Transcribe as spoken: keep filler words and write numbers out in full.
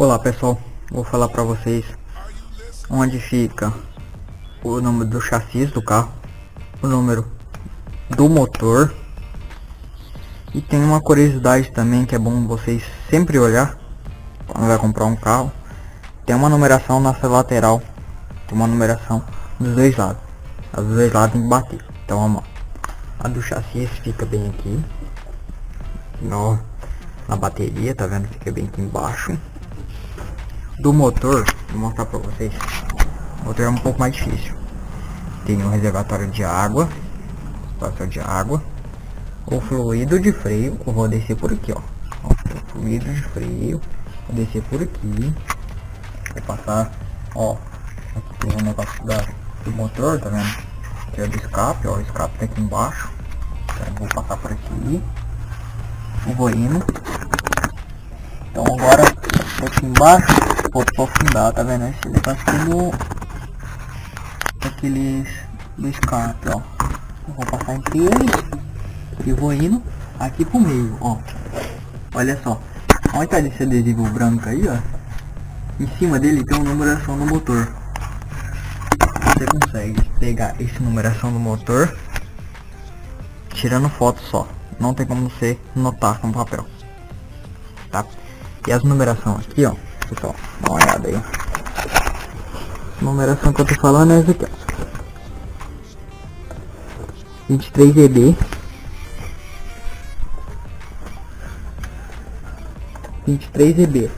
Olá pessoal, vou falar pra vocês onde fica o número do chassi do carro, o número do motor, e tem uma curiosidade também que é bom vocês sempre olhar quando vai comprar um carro. Tem uma numeração nessa lateral, tem uma numeração dos dois lados, as dos dois lados tem que bater. Então vamos lá. A do chassi fica bem aqui no, na bateria, tá vendo? Fica bem aqui embaixo. Do motor, vou mostrar pra vocês. O motor é um pouco mais difícil. Tem um reservatório de água, reservatório de água, o fluido de freio. Eu vou descer por aqui, ó. O fluido de freio, vou descer por aqui, vou passar, ó. Aqui tem um negócio da, do motor, tá vendo? Aqui é do escape, ó. O escape tá aqui embaixo. Então, vou passar por aqui. Eu vou indo. Então agora tô aqui embaixo, vou aprofundar, tá vendo? Esse negócio aqui do aqueles do escape, ó. Eu vou passar entre eles e vou indo aqui pro meio, ó. Olha só, olha tá esse adesivo branco aí, ó. Em cima dele tem uma numeração no motor. Você consegue pegar esse numeração do motor tirando foto só. Não tem como você notar com papel, tá? E as numerações aqui, ó, pessoal, dá uma olhada aí. A numeração que eu tô falando é essa aqui, ó. vinte e três E B, vinte e três E B,